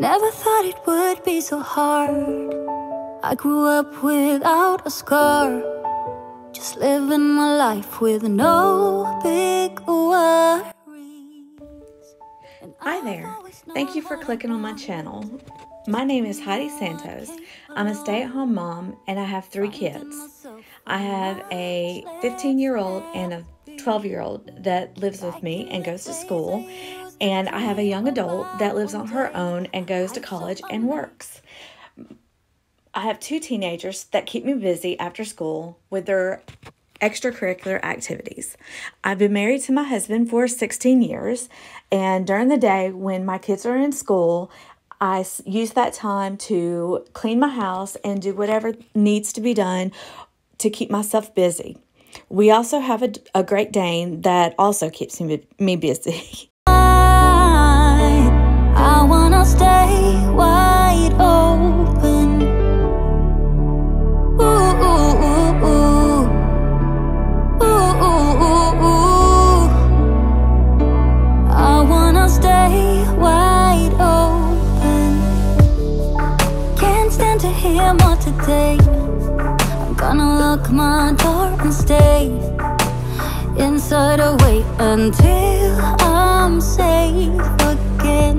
Never thought it would be so hard. I grew up without a scar, just living my life with no big worries. Hi there, thank you for clicking on my channel. My name is Heidi Santos. I'm a stay-at-home mom and I have 3 kids. I have a 15-year-old and a 12-year-old that lives with me and goes to school, and I have a young adult that lives on her own and goes to college and works. I have 2 teenagers that keep me busy after school with their extracurricular activities. I've been married to my husband for 16 years, and during the day when my kids are in school, I use that time to clean my house and do whatever needs to be done to keep myself busy. We also have a Great Dane that also keeps me busy. I wanna stay wide open. Ooh, ooh, ooh, ooh. Ooh, ooh, ooh, ooh. I wanna stay wide open. Can't stand to hear more today. I'm gonna lock my door and stay inside away until I'm safe again.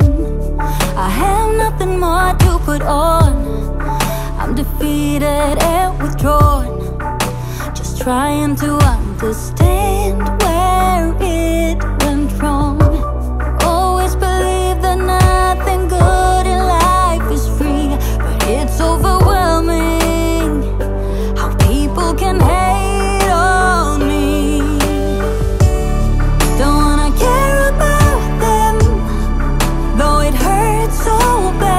I have nothing more to put on. I'm defeated and withdrawn, just trying to understand where it went wrong. Always believe that nothing good in life is free, but it's overwhelming how people can hate on me. Don't wanna care about them, though it hurts so bad.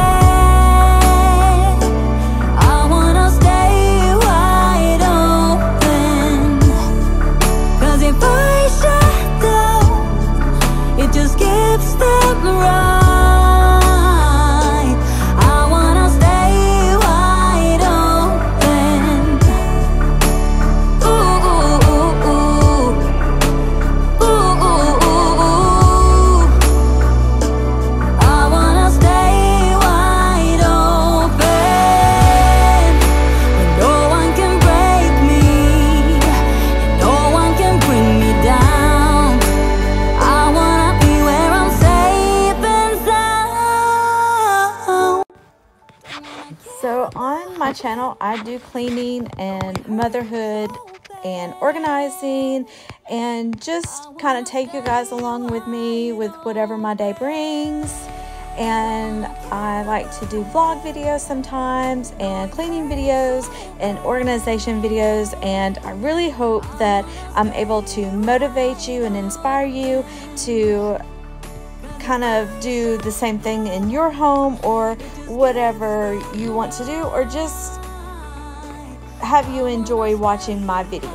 Channel, I do cleaning and motherhood and organizing, and just kind of take you guys along with me with whatever my day brings. And I like to do vlog videos sometimes, and cleaning videos and organization videos, and I really hope that I'm able to motivate you and inspire you to kind of do the same thing in your home or whatever you want to do, or just have you enjoy watching my videos.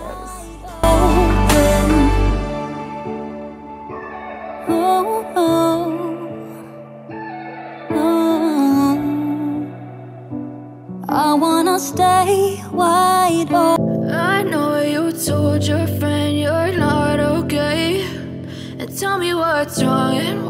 I wanna stay wide open. I know you told your friend you're not okay, and tell me what's wrong and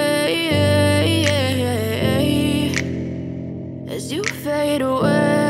as you fade away.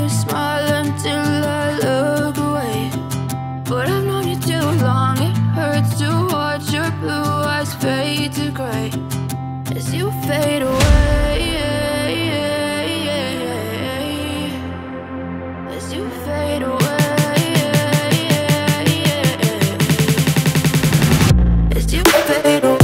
as you fade away, as you fade away.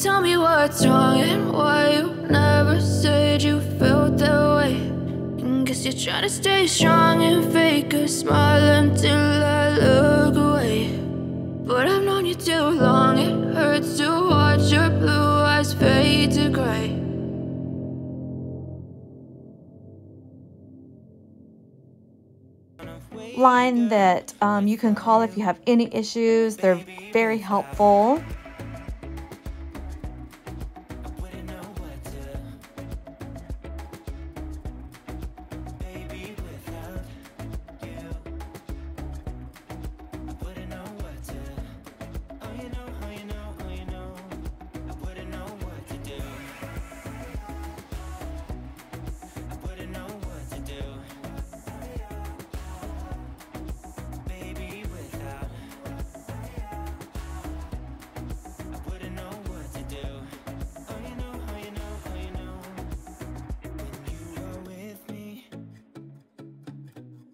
Tell me what's wrong and why you never said you felt that way. And guess you're trying to stay strong and fake a smile until I look away. But I've known you too long, it hurts to watch your blue eyes fade to gray. Line that you can call if you have any issues. They're very helpful.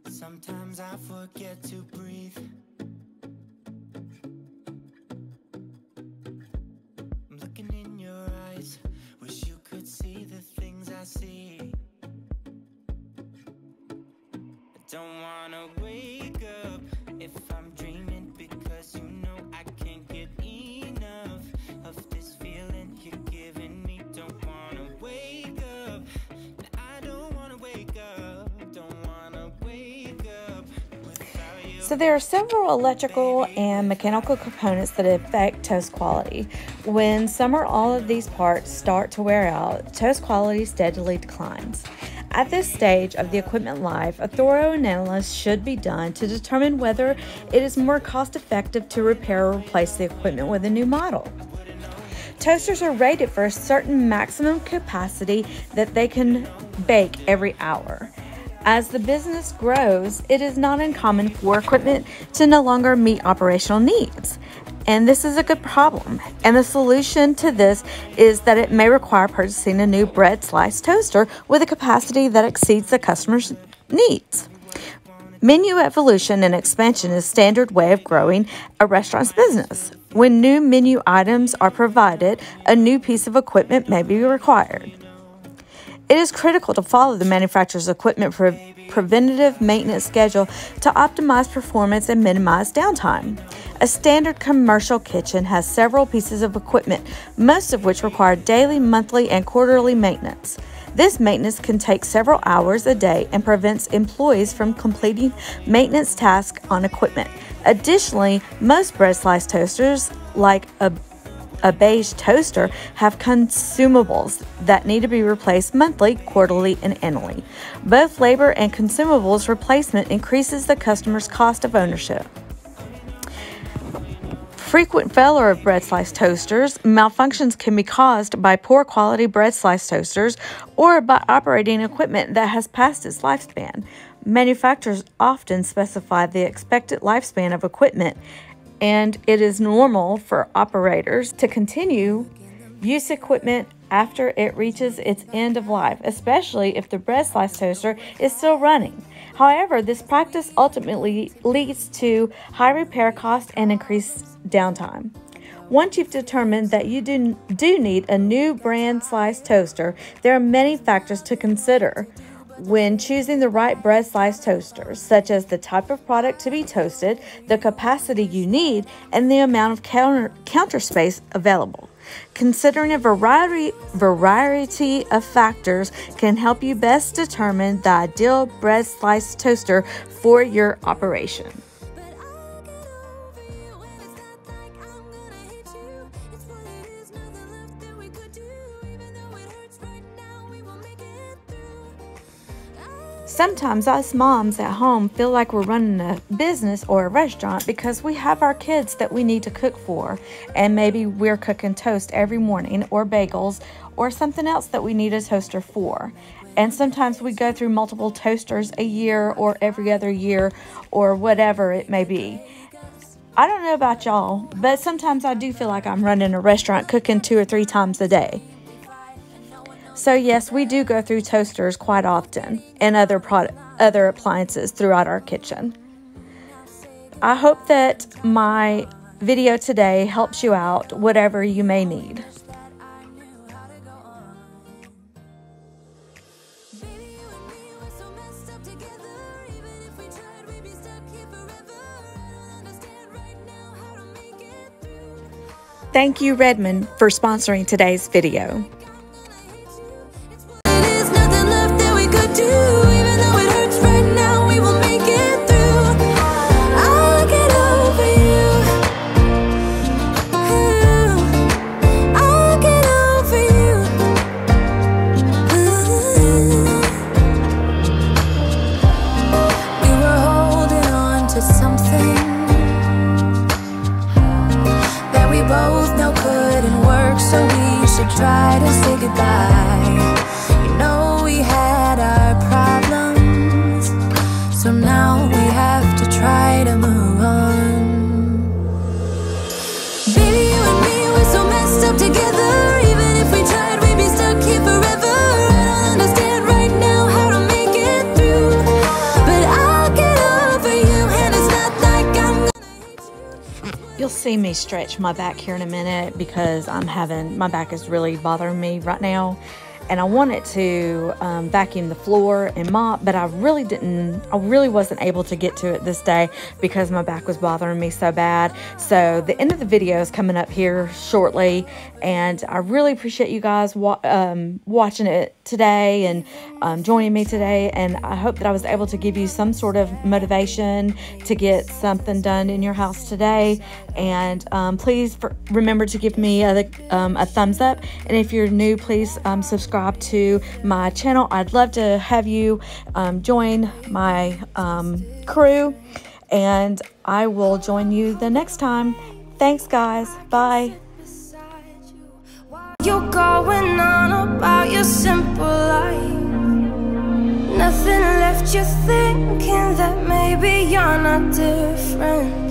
Sometimes I forget to breathe. I'm looking in your eyes. Wish you could see the things I see. I don't wanna wake up if I'm dreaming, because you know I can't get enough of this feeling you're giving me. Don't wanna wake up. I don't wanna wake up. Don't wanna wake up. So there are several electrical and mechanical components that affect toast quality. When some or all of these parts start to wear out, toast quality steadily declines. At this stage of the equipment life, a thorough analysis should be done to determine whether it is more cost-effective to repair or replace the equipment with a new model. Toasters are rated for a certain maximum capacity that they can bake every hour. As the business grows, it is not uncommon for equipment to no longer meet operational needs. And this is a good problem. And the solution to this is that it may require purchasing a new bread slice toaster with a capacity that exceeds the customer's needs. Menu evolution and expansion is a standard way of growing a restaurant's business. When new menu items are provided, a new piece of equipment may be required. It is critical to follow the manufacturer's equipment preventative maintenance schedule to optimize performance and minimize downtime. A standard commercial kitchen has several pieces of equipment, most of which require daily, monthly, and quarterly maintenance. This maintenance can take several hours a day and prevents employees from completing maintenance tasks on equipment. Additionally, most bread slice toasters, like a a beige toaster have consumables that need to be replaced monthly, quarterly, and annually. Both labor and consumables replacement increases the customer's cost of ownership. Frequent failure of bread slice toasters. Malfunctions can be caused by poor quality bread slice toasters or by operating equipment that has passed its lifespan. Manufacturers often specify the expected lifespan of equipment, and it is normal for operators to continue use equipment after it reaches its end of life, especially if the bread slice toaster is still running. However, this practice ultimately leads to high repair costs and increased downtime. Once you've determined that you do need a new brand slice toaster, there are many factors to consider when choosing the right bread slice toaster, such as the type of product to be toasted, the capacity you need, and the amount of counter space available. Considering a variety of factors can help you best determine the ideal bread slice toaster for your operation. Sometimes us moms at home feel like we're running a business or a restaurant because we have our kids that we need to cook for, and maybe we're cooking toast every morning or bagels or something else that we need a toaster for. And sometimes we go through multiple toasters a year or every other year or whatever it may be. I don't know about y'all, but sometimes I do feel like I'm running a restaurant cooking 2 or 3 times a day. So yes, we do go through toasters quite often and other appliances throughout our kitchen. I hope that my video today helps you out, whatever you may need. Thank you, Redmond, for sponsoring today's video. Try to say goodbye. You know we had our problems, so now we have to try to move on. Baby, you and me, we're so messed up together. You'll see me stretch my back here in a minute because my back is really bothering me right now, and I wanted to vacuum the floor and mop, but I really wasn't able to get to it this day because my back was bothering me so bad. So the end of the video is coming up here shortly, and I really appreciate you guys watching it today and joining me today, and I hope that I was able to give you some sort of motivation to get something done in your house today. And please remember to give me a thumbs up, and if you're new, please subscribe to my channel. I'd love to have you join my crew, and I will join you the next time. Thanks guys, bye. You're going on about your simple life. Nothing left you thinking that maybe you're not different.